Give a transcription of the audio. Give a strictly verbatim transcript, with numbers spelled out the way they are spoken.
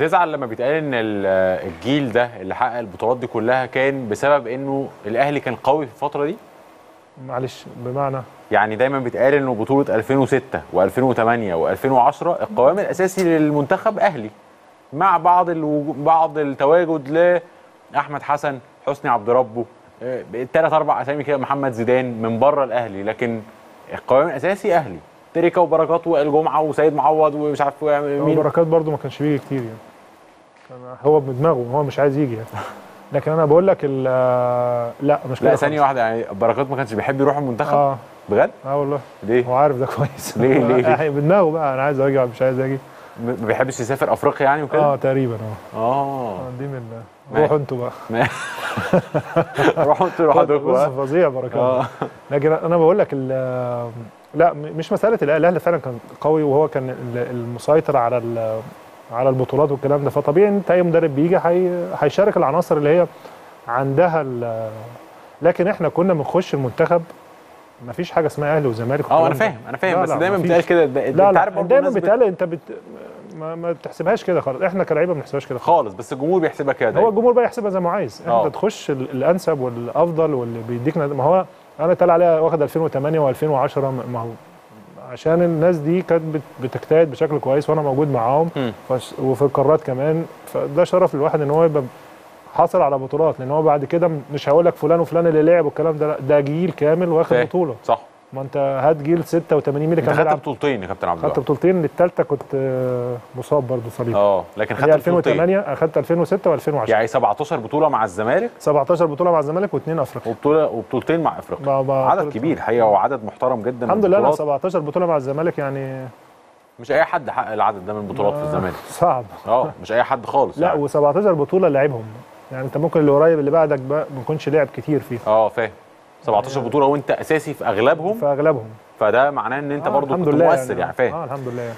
تزعل لما بيتقال ان الجيل ده اللي حقق البطولات دي كلها كان بسبب انه الاهلي كان قوي في الفتره دي؟ معلش بمعنى يعني دايما بيتقال انه بطوله ألفين وستة وألفين وثمانية وألفين وعشرة القوام الاساسي للمنتخب اهلي مع بعض بعض التواجد لاحمد حسن، حسني عبد ربه، ثلاث اربع اسامي كده، محمد زيدان من بره الاهلي، لكن القوام الاساسي اهلي، تريكا وبركات والجمعه وسيد معوض ومش عارف مين. بركات برده ما كانش بيجي كتير يعني، كان هو بدماغه هو مش عايز يجي يعني. لكن انا بقول لك لا مش لا ثانيه واحده يعني، بركات ما كانش بيحب يروح المنتخب. اه بجد؟ اه والله. ليه؟ هو عارف ده كويس. ليه ليه؟ بدماغه بقى، انا عايز اجي مش عايز اجي. ما بيحبش يسافر افريقيا يعني وكده؟ اه تقريبا. اه اه دي من روحوا انتوا بقى. روحوا انتوا لوحدكم بقى. فظيع بركات. اه لكن انا بقول لك لا مش مساله، الاهلي فعلا كان قوي وهو كان المسيطر على على البطولات والكلام ده، فطبيعي ان انت اي مدرب بيجي هيشارك العناصر اللي هي عندها. لكن احنا كنا بنخش المنتخب مفيش حاجه اسمها اهلي وزمالك. اه انا فاهم انا فاهم بس دايما بيتقال كده، انت عارف دايما بيتقال انت بت... ما, ما بتحسبهاش كده خالص، احنا كلاعيبه ما بنحسبهاش كده خالص، بس الجمهور بيحسبها كده. هو الجمهور بقى يحسبها زي ما عايز، انت تخش الانسب والافضل واللي بيديك. ما هو انا طالع عليها واخد ألفين وثمانية وألفين وعشرة، ما هو عشان الناس دي كانت بتجتهد بشكل كويس وانا موجود معاهم وفي القارات كمان، فده شرف للواحد ان هو يبقى حاصل على بطولات. لان هو بعد كده مش هقول لك فلان وفلان اللي لعب والكلام ده، لا ده جيل كامل واخد بطوله. صح، ما انت هات جيل ستة وثمانين مين اللي كان بيلعب. خدت بطولتين يا كابتن عبد الله، خدت بطولتين، للثالثه كنت مصاب برضه صليبي. اه لكن خدت ألفين وثمانية، اخدت ألفين وستة وألفين وعشرة، يعني سبعتاشر بطوله مع الزمالك. سبعتاشر بطوله مع الزمالك واثنين افريقيا وبطوله وبطولتين مع افريقيا. عدد كبير حقيقه وعدد محترم جدا. الحمد لله. انا سبعتاشر بطوله مع الزمالك يعني مش اي حد حقق العدد ده من البطولات في الزمالك، صعب. اه مش اي حد خالص لا يعني. و17 بطوله لعبهم يعني، انت ممكن اللي قريب اللي بعدك بقى ما يكونش لعب كتير فيه. اه فاهم. سبعتاشر يعني بطوله وانت اساسي في اغلبهم في اغلبهم فده معناه ان انت آه برضو كنت مؤثر يعني. يعني فاهم. اه الحمد لله.